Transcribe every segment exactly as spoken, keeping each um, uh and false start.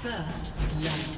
First, love.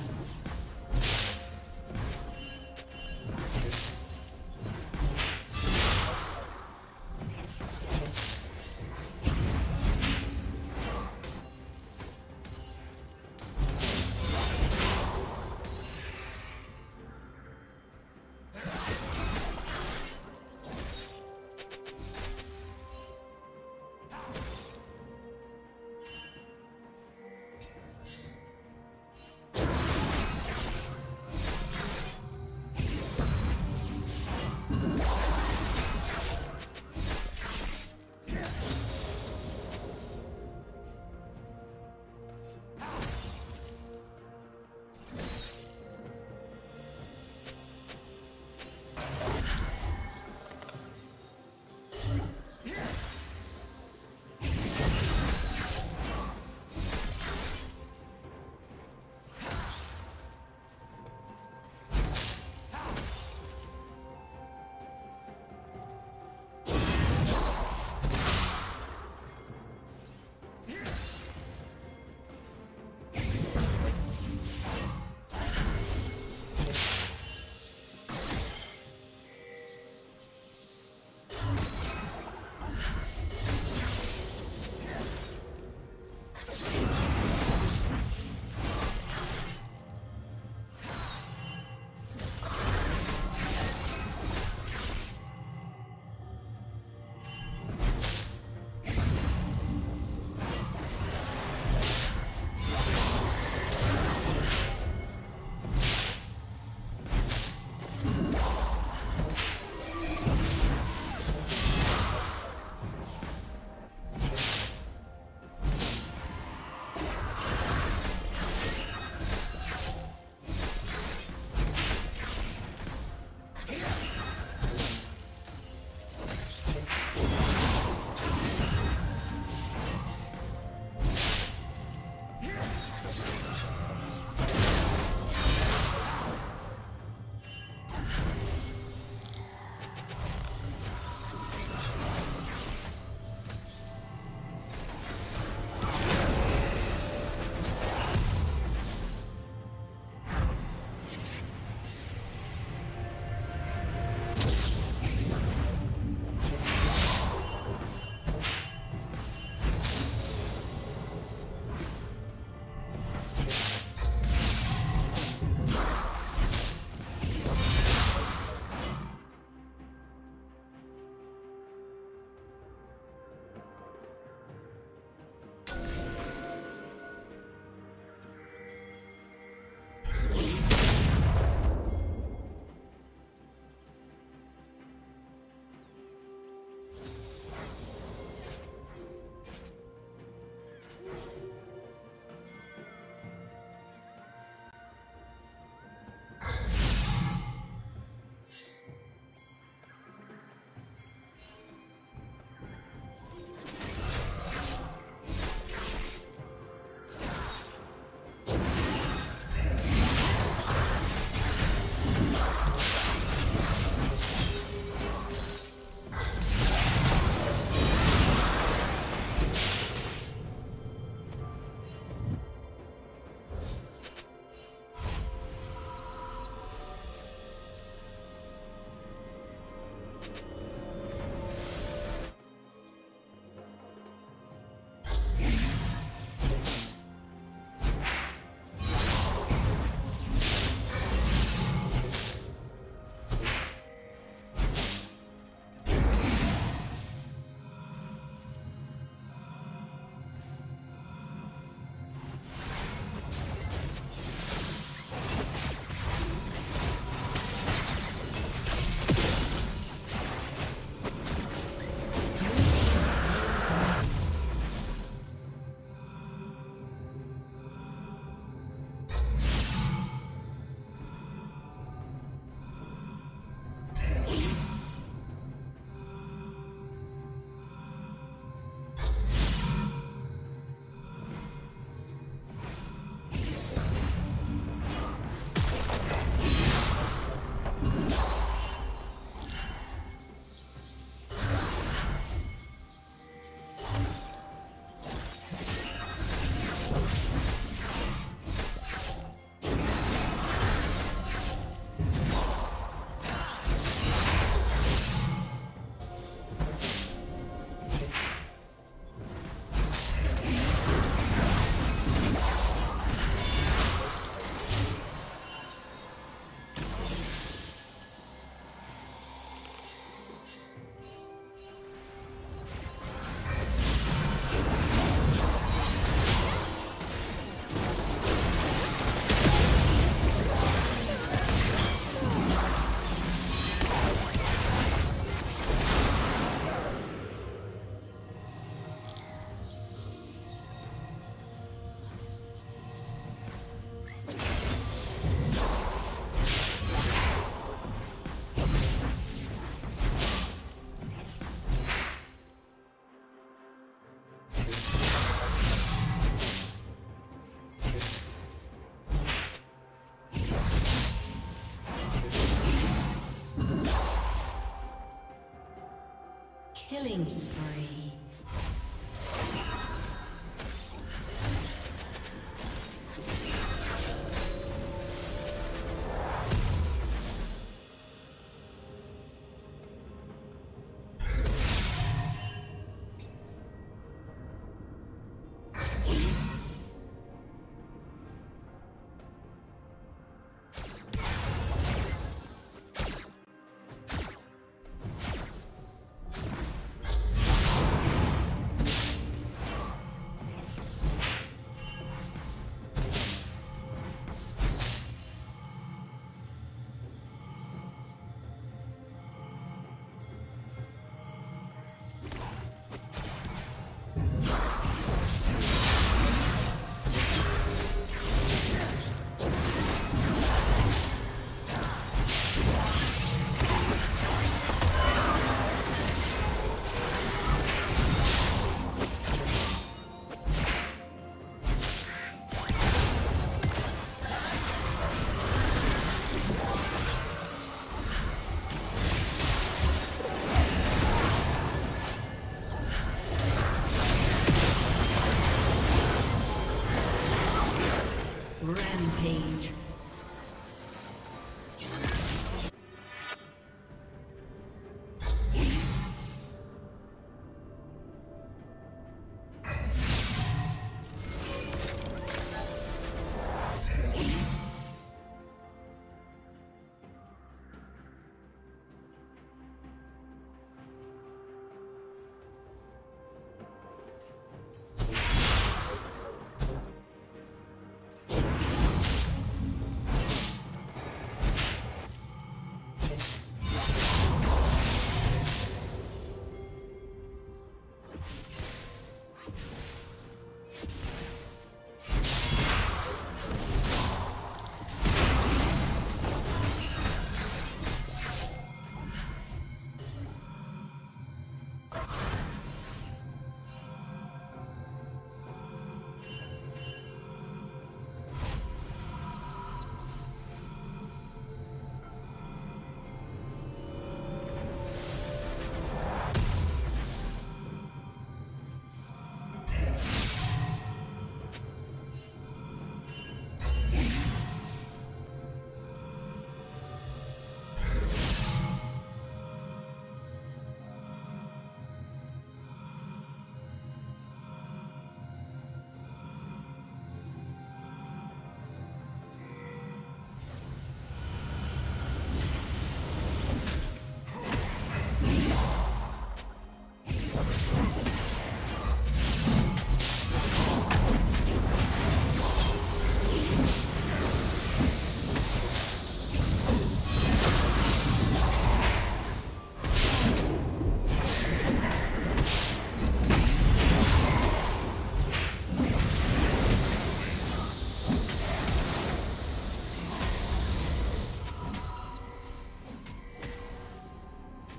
Killing spree.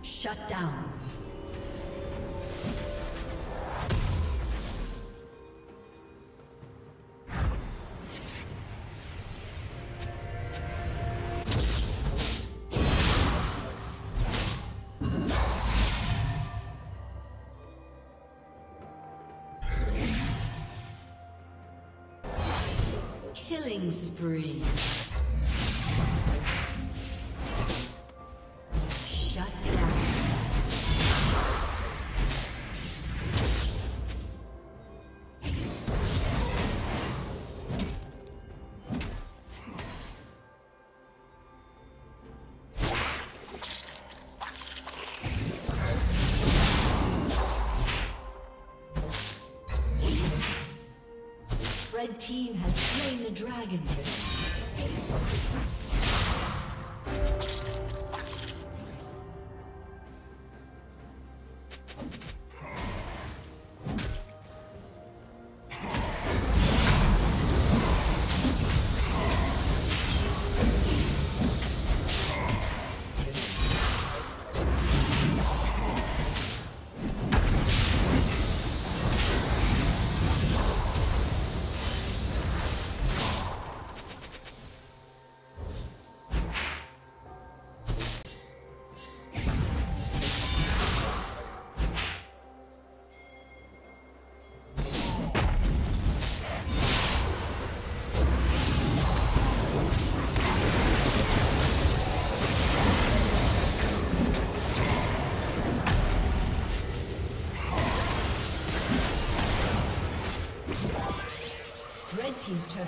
Shut down. Killing spree. Red team has slain the dragon. Red Team's turret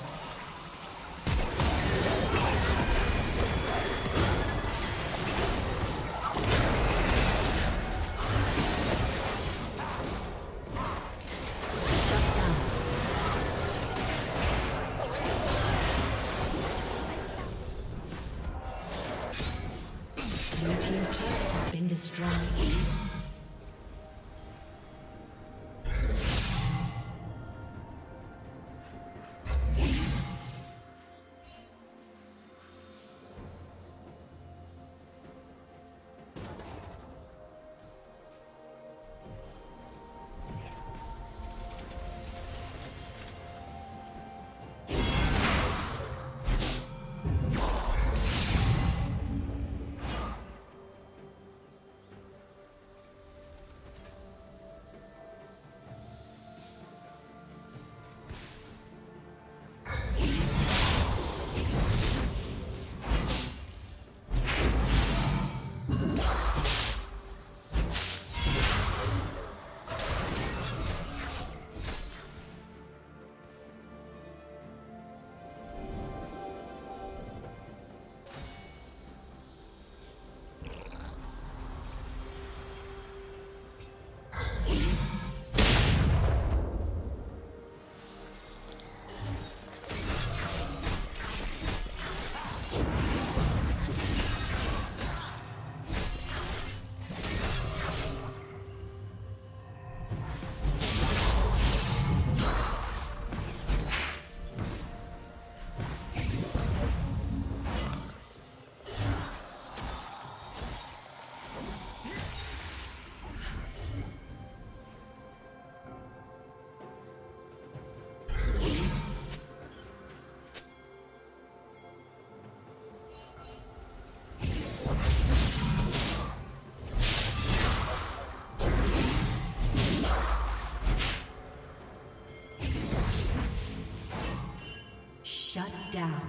Shut down.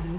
Blue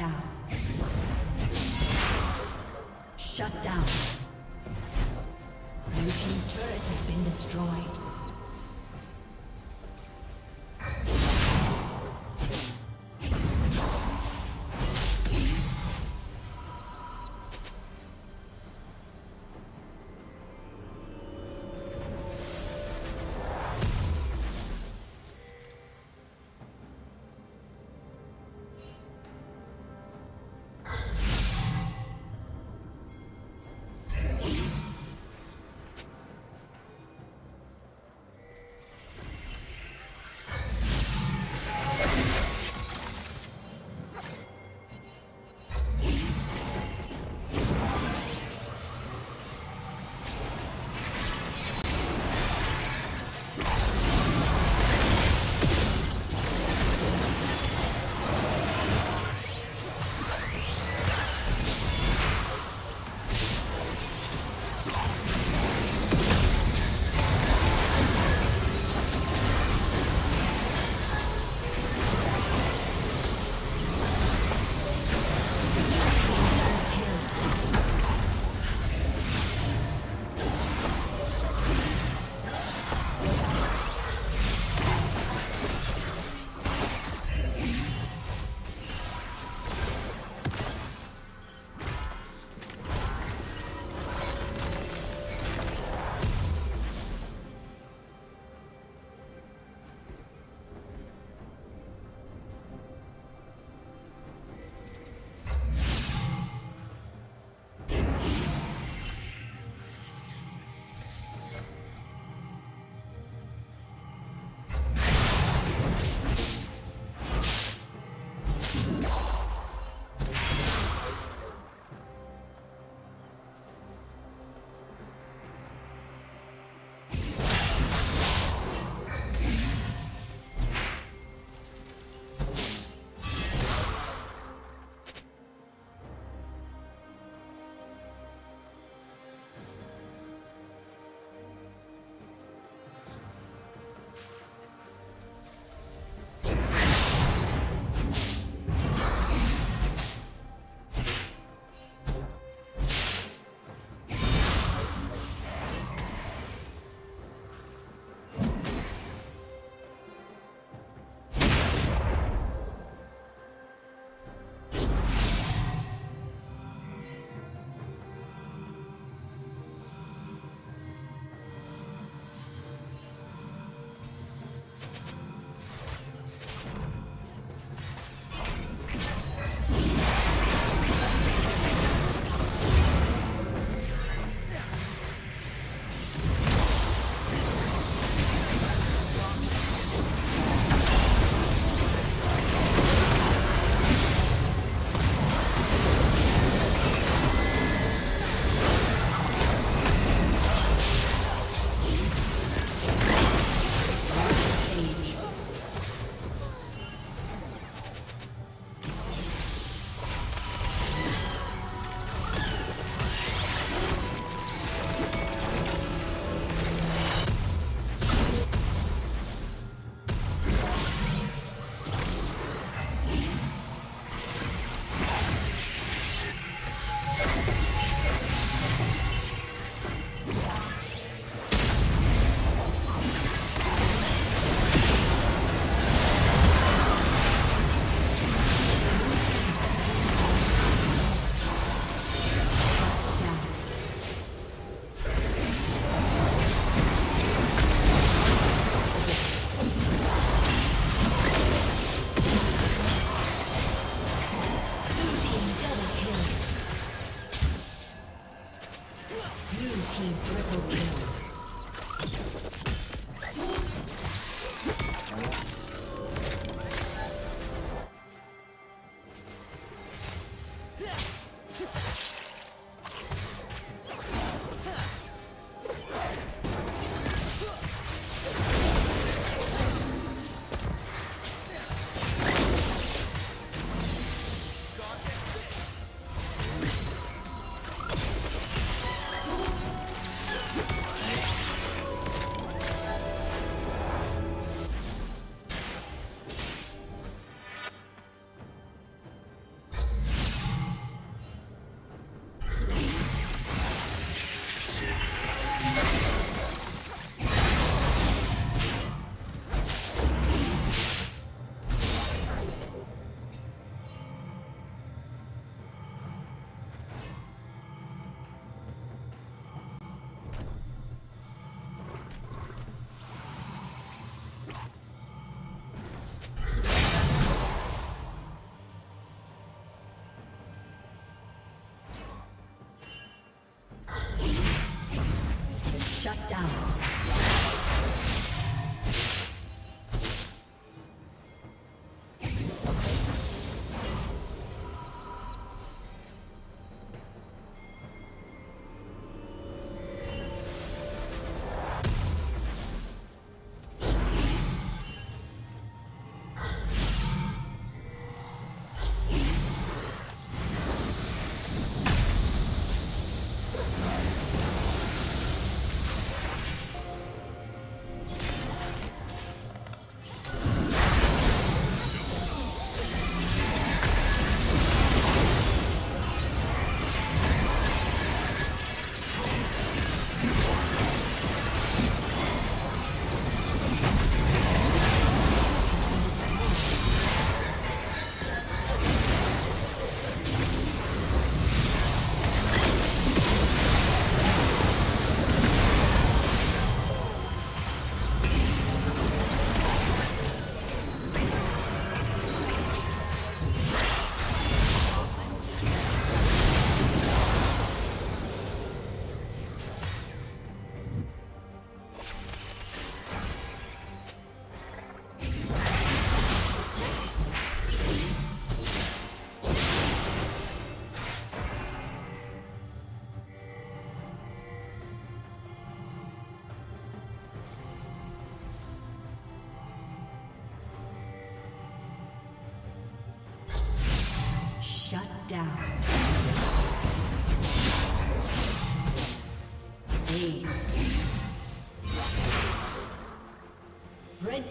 down. Shut down. Blue team's turret has been destroyed. Shut down. Down. Aced. Red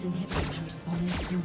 Team's inhibitors responding soon.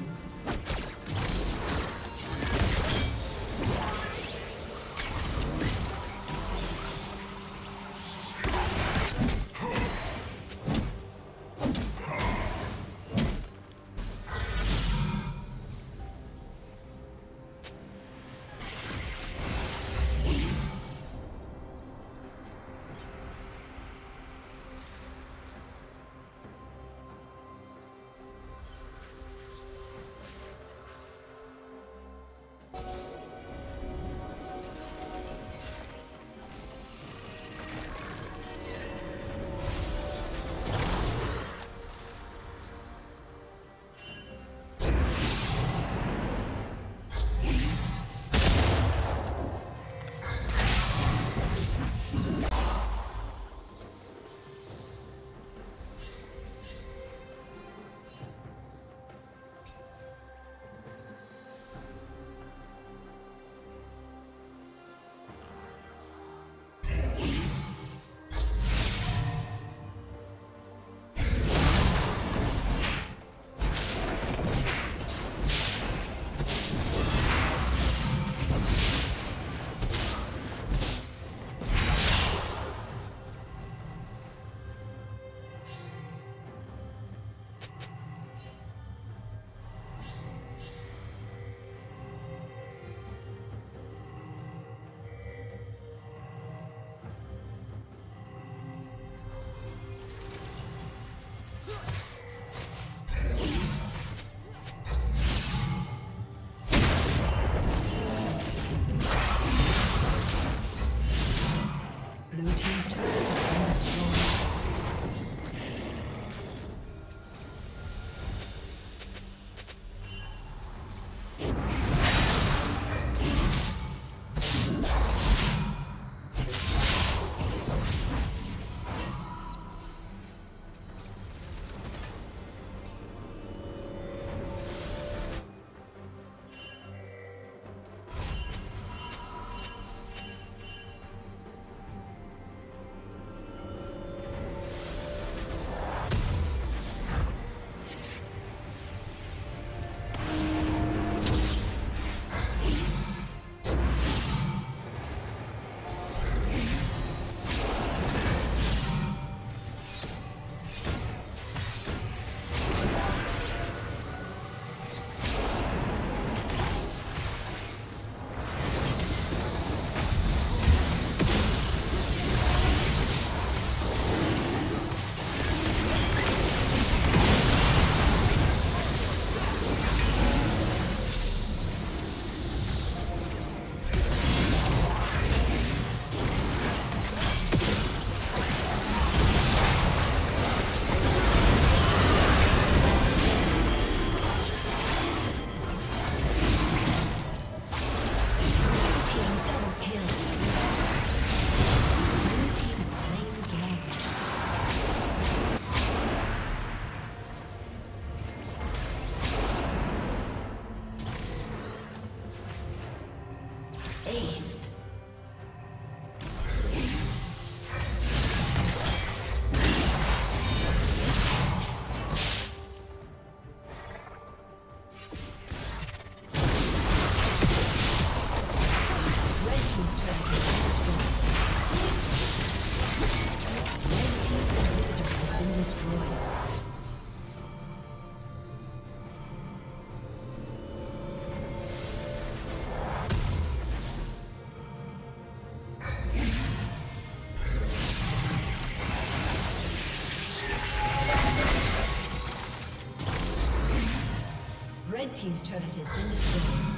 Red Team's turret has been destroyed.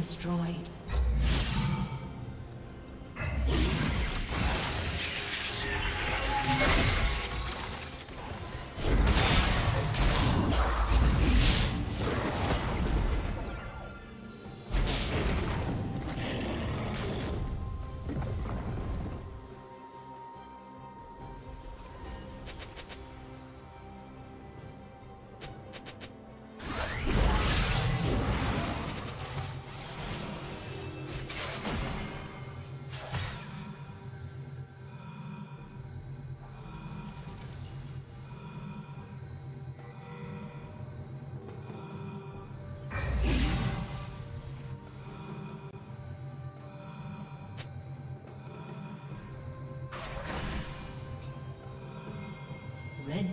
destroyed. Red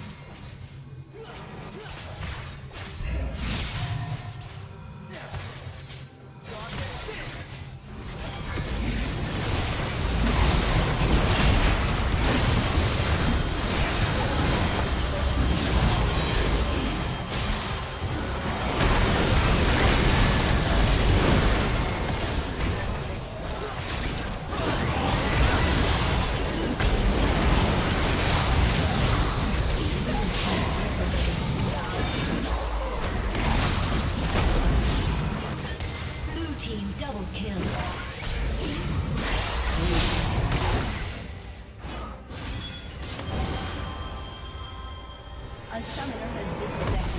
A summoner has disconnected.